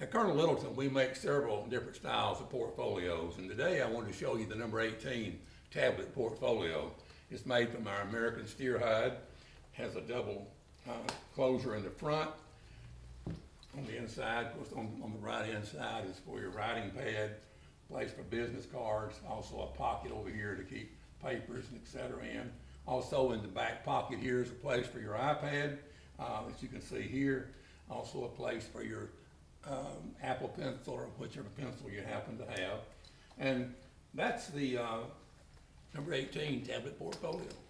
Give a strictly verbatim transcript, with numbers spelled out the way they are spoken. At Colonel Littleton, we make several different styles of portfolios, and today I want to show you the number eighteen tablet portfolio. It's made from our American steer hide, has a double uh, closure in the front. On the inside, of course, on, on the right-hand side is for your writing pad, place for business cards, also a pocket over here to keep papers and et cetera in. Also in the back pocket here is a place for your iPad, uh, as you can see here. Also a place for your Um, Apple pencil or whichever pencil you happen to have. And that's the uh, number eighteen tablet portfolio.